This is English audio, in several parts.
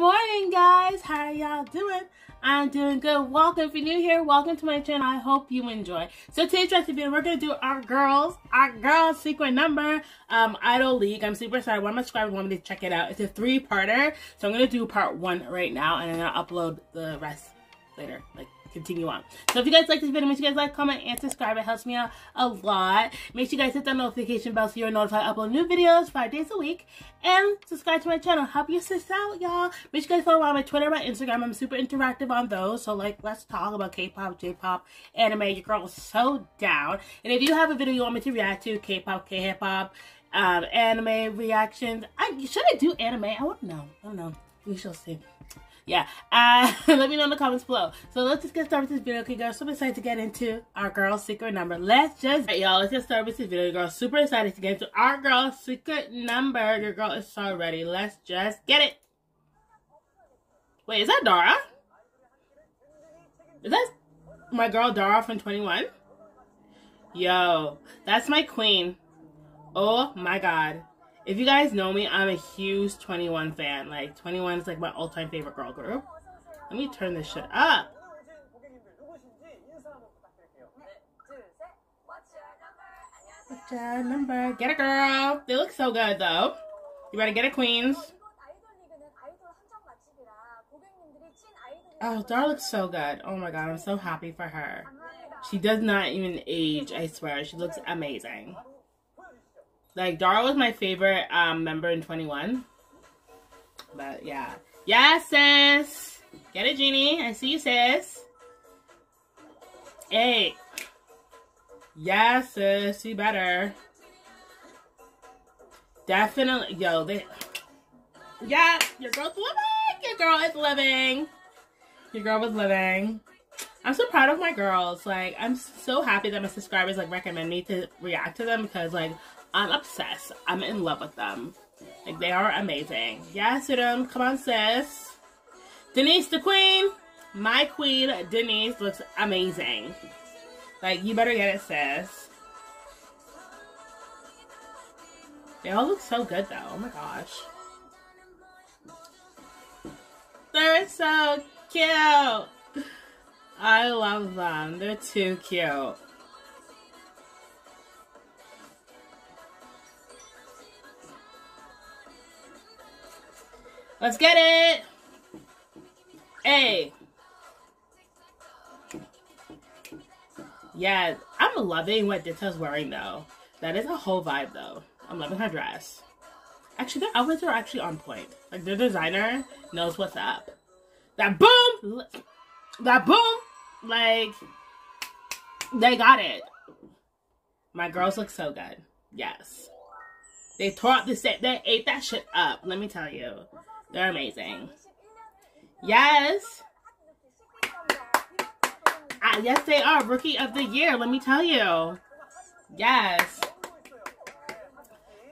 morning, guys. How are y'all doing? I'm doing good. Welcome. If you're new here, welcome to my channel. I hope you enjoy. So today's recipe, we're going to do our girls' secret number, IDOL LEAGUE. I'm super excited. One of my subscribers wanted me to check it out. It's a 3-parter. So I'm going to do part 1 right now, and then I'll upload the rest later, like continue on. So if you guys like this video, make sure you guys like, comment, and subscribe. It helps me out a lot. Make sure you guys hit that notification bell so you're notified. I upload new videos 5 days a week. And subscribe to my channel. Help your sis out, y'all. Make sure you guys follow me on my Twitter, my Instagram. I'm super interactive on those. So, like, let's talk about K-pop, J-pop, anime. Your girl is so down. And if you have a video you want me to react to, K-pop, K-hip-hop, anime reactions. Should I do anime? I don't know. I don't know. We shall see. Yeah, let me know in the comments below. So let's just get started with this video, okay, girls? Super excited to get into our girl's secret number. Let's get started with this video, girls. Super excited to get into our girl's secret number. Your girl is so ready. Let's just get it. Wait, is that Dara? Is that my girl Dara from 2NE1? Yo, that's my queen. Oh my god. If you guys know me, I'm a huge 2NE1 fan. Like, 2NE1 is like my all-time favorite girl group. Let me turn this shit up. What's your number? Get it, girl. They look so good, though. You better get it, queens. Oh, Dara looks so good. Oh my god, I'm so happy for her. She does not even age, I swear. She looks amazing. Like, Dara was my favorite member in 2NE1. But, yeah. Yes, sis! Get it, Jeannie. I see you, sis. Hey. Yes, sis. You better. Definitely. Yo, they... Yeah, your girl's living! Your girl is living! Your girl was living. I'm so proud of my girls. Like, I'm so happy that my subscribers, like, recommend me to react to them because, like... I'm obsessed. I'm in love with them. Like, they are amazing. Yes, to them. Come on, sis. Denise, the queen. My queen, Denise, looks amazing. Like, you better get it, sis. They all look so good, though. Oh, my gosh. They're so cute. I love them. They're too cute. Let's get it! Hey! Yeah, I'm loving what Ditta's wearing, though. That is a whole vibe, though. I'm loving her dress. Actually, their outfits are actually on point. Like, their designer knows what's up. That boom! That boom! Like, they got it. My girls look so good. Yes. They tore up the set. They ate that shit up. Let me tell you. They're amazing. Yes. Yes, they are. Rookie of the year. Let me tell you. Yes.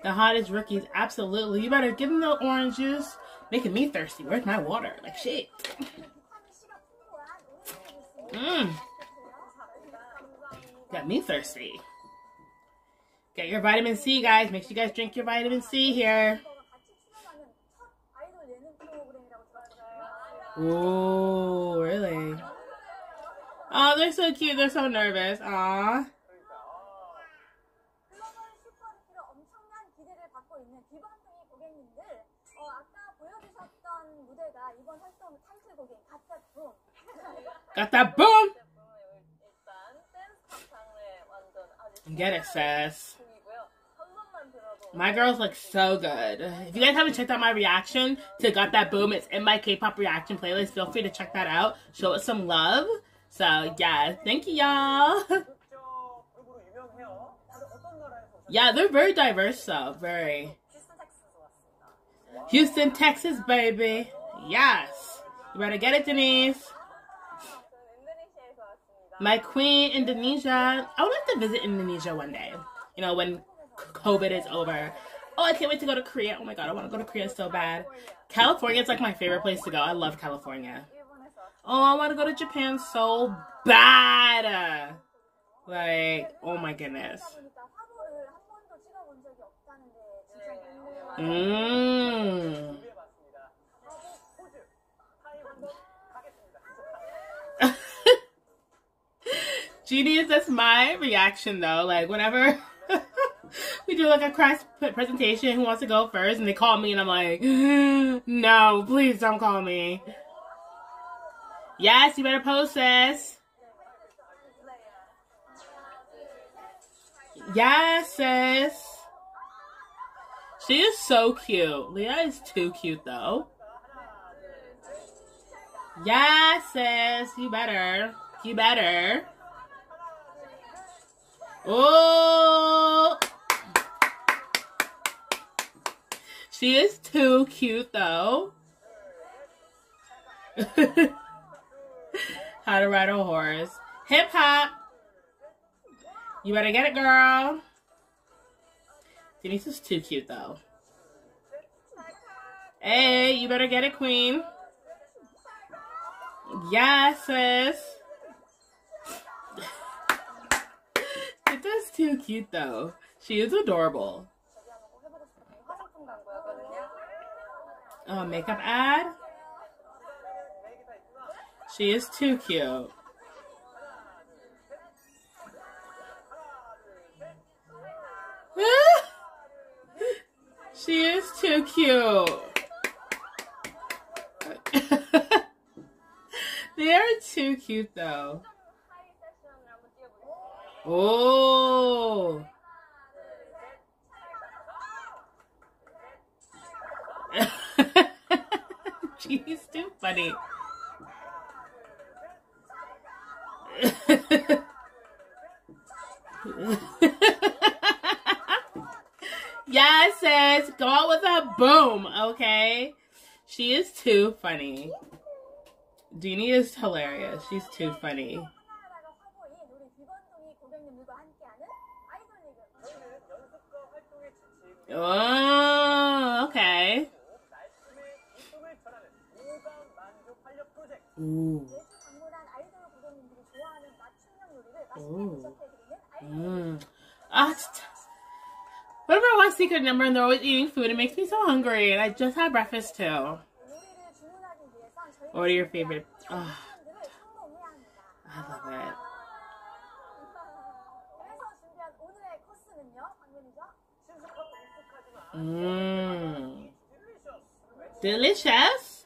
The hottest rookies. Absolutely. You better give them the orange juice. Making me thirsty. Where's my water? Like, shit. Mmm. Got me thirsty. Get your vitamin C, guys. Make sure you guys drink your vitamin C here. Oh, really? Oh, they're so cute. They're so nervous. Aw. Got that boom! Get it, sis. My girls look so good. If you guys haven't checked out my reaction to Got That Boom, it's in my K-pop reaction playlist. Feel free to check that out. Show it some love. So, yeah. Thank you, y'all. Yeah, they're very diverse, though. Very. Houston, Texas, baby. Yes. You better get it, Denise. My queen, Indonesia. I would like to visit Indonesia one day. You know, when... COVID is over. Oh, I can't wait to go to Korea. Oh my god, I want to go to Korea so bad. California is like my favorite place to go. I love California. Oh, I want to go to Japan so bad. Like, oh my goodness. Mmm. Jeannie is just my reaction though. Like whenever we do like a crash presentation, who wants to go first? And they call me and I'm like, no, please don't call me. Yes, you better post sis. Yes, sis. She is so cute. Leah is too cute though. Yes, sis. You better. You better. Oh, she is too cute though. How to ride a horse. Hip hop. You better get it, girl. Denise is too cute though. Hey, you better get it, queen. Yes, sis. That's too cute though. She is adorable. Oh, makeup ad? She is too cute. She is too cute. They are too cute though. Oh, she's too funny. Yes, sis, go out with a boom, okay? She is too funny. Jeannie is hilarious. She's too funny. Oh, okay. Ooh. Ooh. Mm. Whenever I watch Secret Number and they're always eating food, it makes me so hungry. And I just had breakfast too. Order your favorite. Oh. I love it. Mmm. Delicious?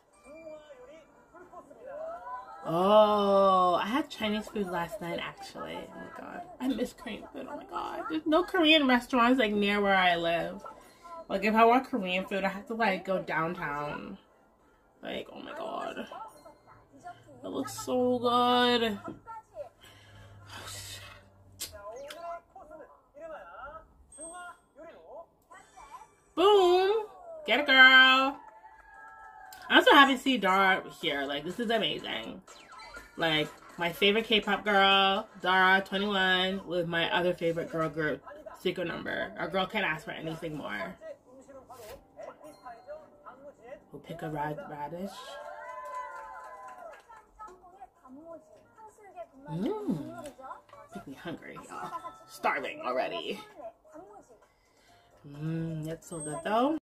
Oh, I had Chinese food last night actually. Oh my god. I miss Korean food. Oh my god. There's no Korean restaurants like near where I live. Like if I want Korean food, I have to like go downtown. Like, oh my god. It looks so good. Boom! Get it, girl! I'm so happy to see Dara here. Like, this is amazing. Like, my favorite K-pop girl, Dara, 2NE1, with my other favorite girl group, Secret Number. Our girl can't ask for anything more. We'll pick a radish. Mmm. Make me hungry, y'all. Starving already. That's so good though.